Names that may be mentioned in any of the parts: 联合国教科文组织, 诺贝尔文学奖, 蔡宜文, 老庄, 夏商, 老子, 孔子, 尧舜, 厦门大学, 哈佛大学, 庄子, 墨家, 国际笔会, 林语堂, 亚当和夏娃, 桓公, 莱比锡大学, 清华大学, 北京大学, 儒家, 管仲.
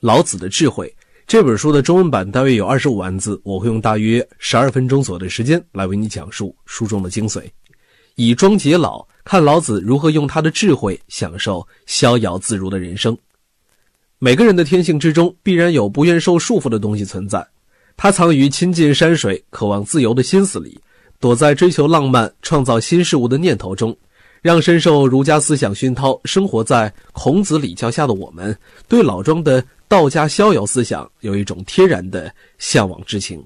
老子的智慧》这本书的中文版大约有25万字，我会用大约12分钟左右的时间来为你讲述书中的精髓，以中解老，看老子如何用他的智慧享受逍遥自如的人生。每个人的天性之中必然有不愿受束缚的东西存在，它藏于亲近山水、渴望自由的心思里，躲在追求浪漫、创造新事物的念头中，让深受儒家思想熏陶、生活在孔子礼教下的我们，对老庄的道家逍遥思想有一种天然的向往之情。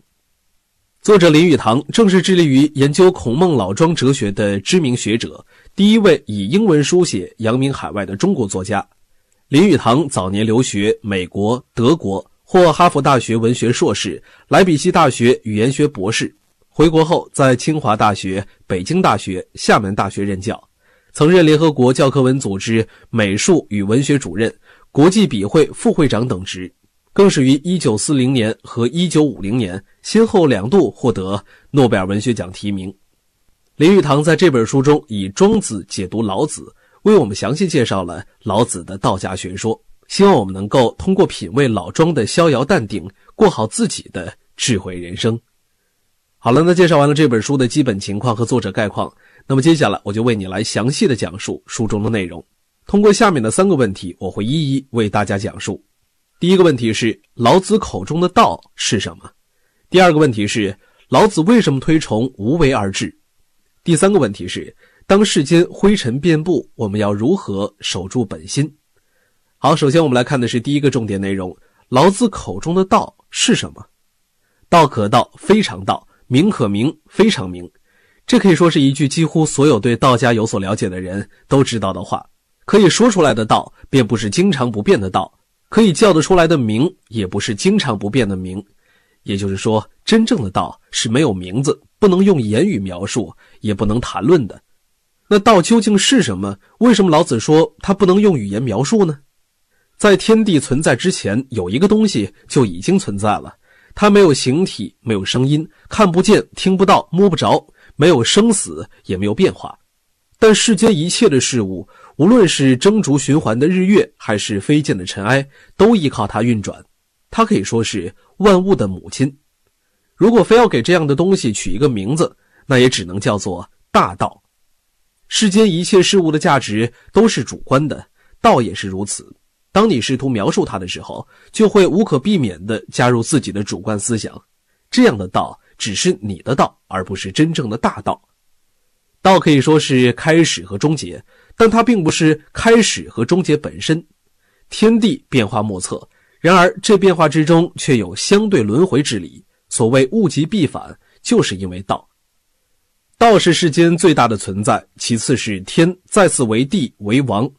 作者林语堂正是致力于研究孔孟老庄哲学的知名学者，第一位以英文书写扬名海外的中国作家。林语堂早年留学美国、德国，获哈佛大学文学硕士、莱比锡大学语言学博士。回国后，在清华大学、北京大学、厦门大学任教。曾任联合国教科文组织美术与文学主任、国际笔会副会长等职，更是于1940年和1950年先后两度获得诺贝尔文学奖提名。林语堂在这本书中以庄子解读老子，为我们详细介绍了老子的道家学说，希望我们能够通过品味老庄的逍遥淡定，过好自己的智慧人生。好了，那介绍完了这本书的基本情况和作者概况，那么接下来我就为你来详细的讲述书中的内容。通过下面的3个问题，我会一一为大家讲述。第一个问题是，老子口中的道是什么？第二个问题是，老子为什么推崇无为而治？第三个问题是，当世间灰尘遍布，我们要如何守住本心？好，首先我们来看的是第一个重点内容，老子口中的道是什么？道可道，非常道；名可名，非常名。这可以说是一句几乎所有对道家有所了解的人都知道的话。可以说出来的道便不是经常不变的道，可以叫得出来的名也不是经常不变的名。也就是说，真正的道是没有名字，不能用言语描述，也不能谈论的。那道究竟是什么？为什么老子说它不能用语言描述呢？在天地存在之前，有一个东西就已经存在了，它没有形体，没有声音，看不见，听不到，摸不着，没有生死，也没有变化。但世间一切的事物，无论是蒸逐循环的日月，还是飞溅的尘埃，都依靠它运转。它可以说是万物的母亲。如果非要给这样的东西取一个名字，那也只能叫做大道。世间一切事物的价值都是主观的，道也是如此。当你试图描述它的时候，就会无可避免地加入自己的主观思想。这样的道只是你的道，而不是真正的大道。道可以说是开始和终结，但它并不是开始和终结本身。天地变化莫测，然而这变化之中却有相对轮回之理，所谓物极必反，就是因为道。道是世间最大的存在，其次是天，再次为地为王。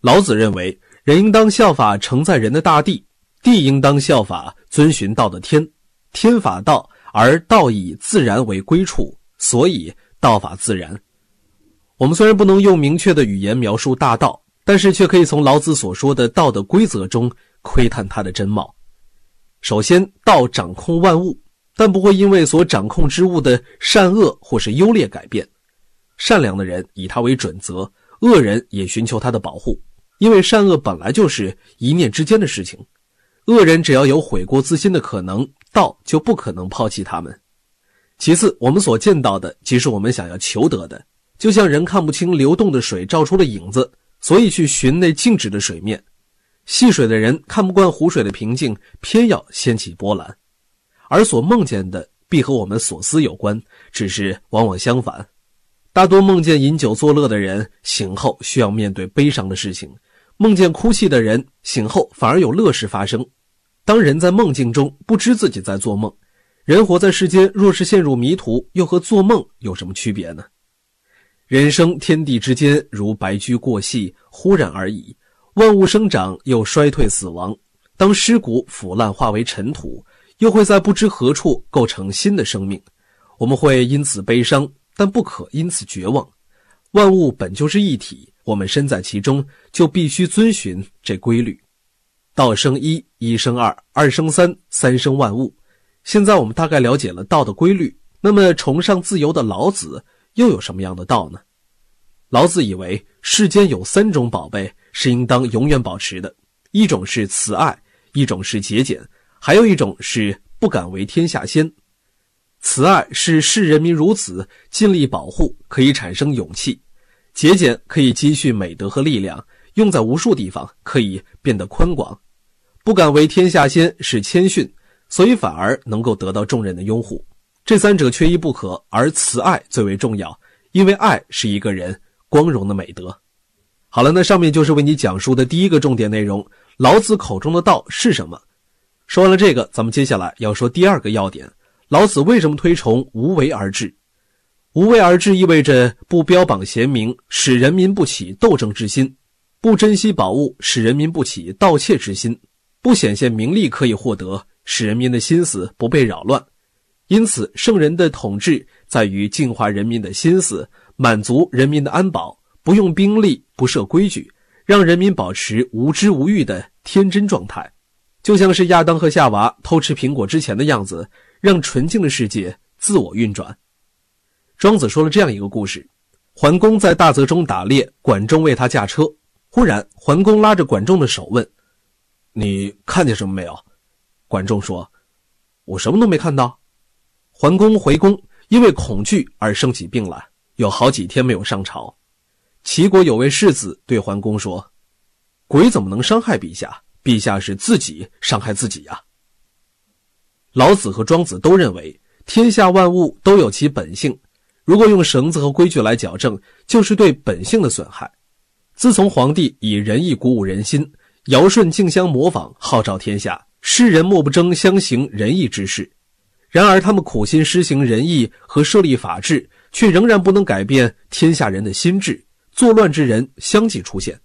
老子认为，人应当效法承载人的大地，地应当效法遵循道的天，天法道，而道以自然为归处，所以道法自然。我们虽然不能用明确的语言描述大道，但是却可以从老子所说的道的规则中窥探它的真貌。首先，道掌控万物，但不会因为所掌控之物的善恶或是优劣改变。善良的人以它为准则，恶人也寻求它的保护，因为善恶本来就是一念之间的事情。恶人只要有悔过自新的可能，道就不可能抛弃他们。其次，我们所见到的即是我们想要求得的，就像人看不清流动的水照出的影子，所以去寻那静止的水面。戏水的人看不惯湖水的平静，偏要掀起波澜。而所梦见的必和我们所思有关，只是往往相反。大多梦见饮酒作乐的人，醒后需要面对悲伤的事情；梦见哭泣的人，醒后反而有乐事发生。当人在梦境中不知自己在做梦，人活在世间，若是陷入迷途，又和做梦有什么区别呢？人生天地之间，如白驹过隙，忽然而已。万物生长，又衰退死亡。当尸骨腐烂化为尘土，又会在不知何处构成新的生命。我们会因此悲伤，但不可因此绝望。万物本就是一体，我们身在其中，就必须遵循这规律。道生一，一生二，二生三，三生万物。现在我们大概了解了道的规律，那么崇尚自由的老子又有什么样的道呢？老子以为世间有3种宝贝是应当永远保持的，一种是慈爱，一种是节俭，还有一种是不敢为天下先。慈爱是视人民如子，尽力保护，可以产生勇气；节俭可以积蓄美德和力量，用在无数地方，可以变得宽广。不敢为天下先是谦逊，所以反而能够得到众人的拥护。这三者缺一不可，而慈爱最为重要，因为爱是一个人光荣的美德。好了，那上面就是为你讲述的第一个重点内容，老子口中的道是什么？说完了这个，咱们接下来要说第二个要点，老子为什么推崇无为而治？无为而治意味着不标榜贤明，使人民不起斗争之心；不珍惜宝物，使人民不起盗窃之心；不显现名利可以获得，使人民的心思不被扰乱。因此，圣人的统治在于净化人民的心思，满足人民的安保，不用兵力，不设规矩，让人民保持无知无欲的天真状态，就像是亚当和夏娃偷吃苹果之前的样子，让纯净的世界自我运转。庄子说了这样一个故事：桓公在大泽中打猎，管仲为他驾车。忽然，桓公拉着管仲的手问：“你看见什么没有？”管仲说：“我什么都没看到。”桓公回宫，因为恐惧而生起病来，有好几天没有上朝。齐国有位世子对桓公说：“鬼怎么能伤害陛下？陛下是自己伤害自己呀。”老子和庄子都认为，天下万物都有其本性，如果用绳子和规矩来矫正，就是对本性的损害。自从皇帝以仁义鼓舞人心，尧舜竞相模仿，号召天下，世人莫不争相行仁义之事。然而他们苦心施行仁义和设立法治，却仍然不能改变天下人的心智，作乱之人相继出现。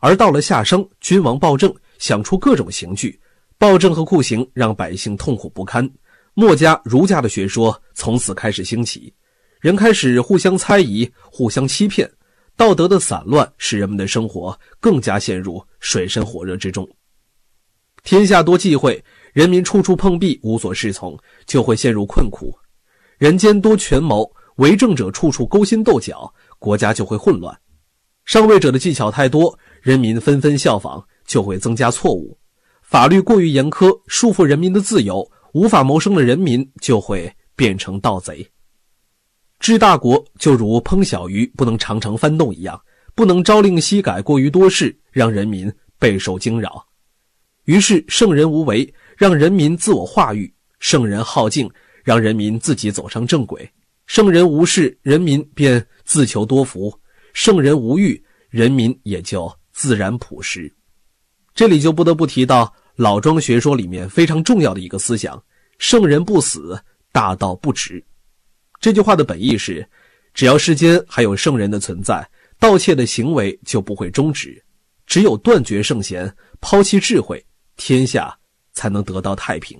而到了夏商，君王暴政，想出各种刑具，暴政和酷刑让百姓痛苦不堪，墨家、儒家的学说从此开始兴起，人开始互相猜疑，互相欺骗，道德的散乱使人们的生活更加陷入水深火热之中。天下多忌讳，人民处处碰壁，无所适从，就会陷入困苦；人间多权谋，为政者处处勾心斗角，国家就会混乱。上位者的技巧太多，人民纷纷效仿，就会增加错误。法律过于严苛，束缚人民的自由，无法谋生的人民就会变成盗贼。治大国就如烹小鱼，不能常常翻动一样，不能朝令夕改，过于多事，让人民备受惊扰。于是圣人无为，让人民自我化育；圣人好静，让人民自己走上正轨；圣人无事，人民便自求多福；圣人无欲，人民也就自然朴实。这里就不得不提到老庄学说里面非常重要的一个思想：圣人不死，大道不止。这句话的本意是，只要世间还有圣人的存在，盗窃的行为就不会终止，只有断绝圣贤，抛弃智慧，天下才能得到太平。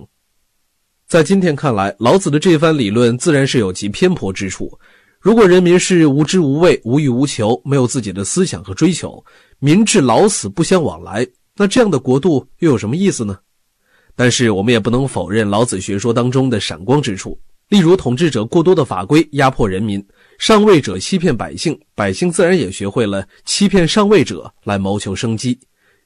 在今天看来，老子的这番理论自然是有其偏颇之处。如果人民是无知无畏、无欲无求，没有自己的思想和追求，民至老死不相往来，那这样的国度又有什么意思呢？但是我们也不能否认老子学说当中的闪光之处，例如统治者过多的法规压迫人民，上位者欺骗百姓，百姓自然也学会了欺骗上位者来谋求生机。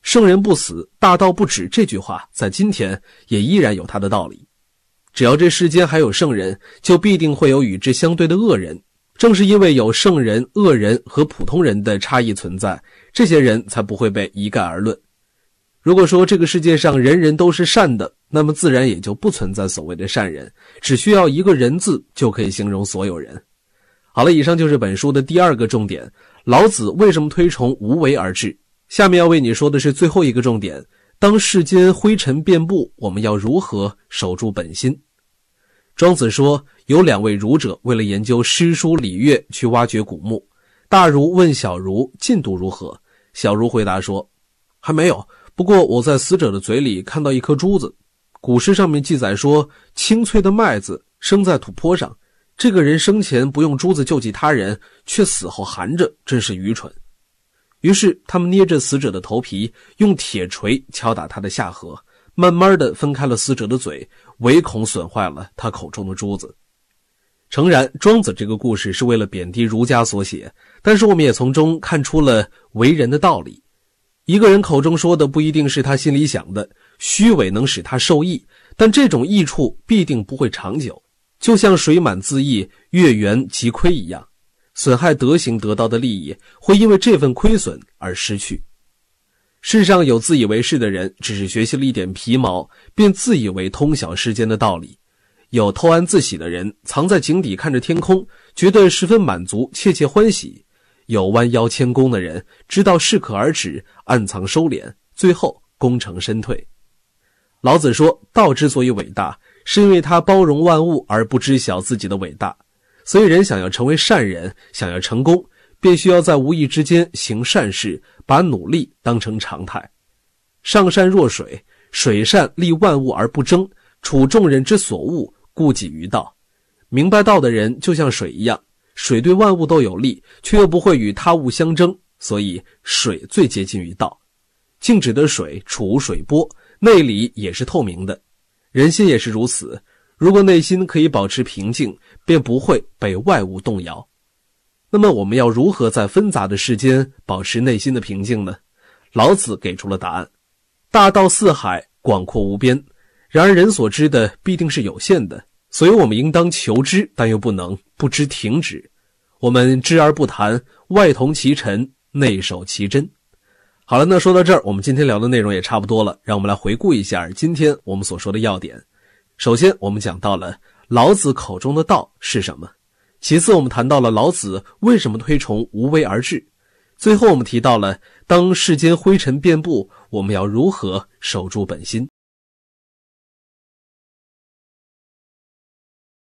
圣人不死，大道不止这句话在今天也依然有它的道理。只要这世间还有圣人，就必定会有与之相对的恶人。正是因为有圣人、恶人和普通人的差异存在，这些人才不会被一概而论。如果说这个世界上人人都是善的，那么自然也就不存在所谓的善人，只需要一个人字就可以形容所有人。好了，以上就是本书的第二个重点，老子为什么推崇无为而治。下面要为你说的是最后一个重点，当世间灰尘遍布，我们要如何守住本心？庄子说，有两位儒者为了研究诗书礼乐去挖掘古墓，大儒问小儒进度如何，小儒回答说，还没有，不过我在死者的嘴里看到一颗珠子。古诗上面记载说，清脆的麦子生在土坡上，这个人生前不用珠子救济他人，却死后含着，真是愚蠢。于是他们捏着死者的头皮，用铁锤敲打他的下颌，慢慢地分开了死者的嘴，唯恐损坏了他口中的珠子。诚然，庄子这个故事是为了贬低儒家所写，但是我们也从中看出了为人的道理。一个人口中说的不一定是他心里想的，虚伪能使他受益，但这种益处必定不会长久，就像水满自溢，月圆即亏一样，损害德行得到的利益会因为这份亏损而失去。世上有自以为是的人，只是学习了一点皮毛，便自以为通晓世间的道理；有偷安自喜的人，藏在井底看着天空，觉得十分满足，切切欢喜；有弯腰谦恭的人，知道适可而止，暗藏收敛，最后功成身退。老子说，道之所以伟大，是因为它包容万物而不知晓自己的伟大。所以人想要成为善人，想要成功，便需要在无意之间行善事，把努力当成常态。上善若水，水善利万物而不争，处众人之所恶，故几于道。明白道的人就像水一样，水对万物都有利，却又不会与他物相争，所以水最接近于道。静止的水处无水波，内里也是透明的，人心也是如此。如果内心可以保持平静，便不会被外物动摇。那么我们要如何在纷杂的世间保持内心的平静呢？老子给出了答案：大道四海，广阔无边。然而人所知的必定是有限的，所以我们应当求知，但又不能不知停止。我们知而不谈，外同其尘，内守其真。好了，那说到这儿，我们今天聊的内容也差不多了，让我们来回顾一下今天我们所说的要点。首先，我们讲到了老子口中的道是什么；其次，我们谈到了老子为什么推崇无为而治；最后，我们提到了当世间灰尘遍布，我们要如何守住本心。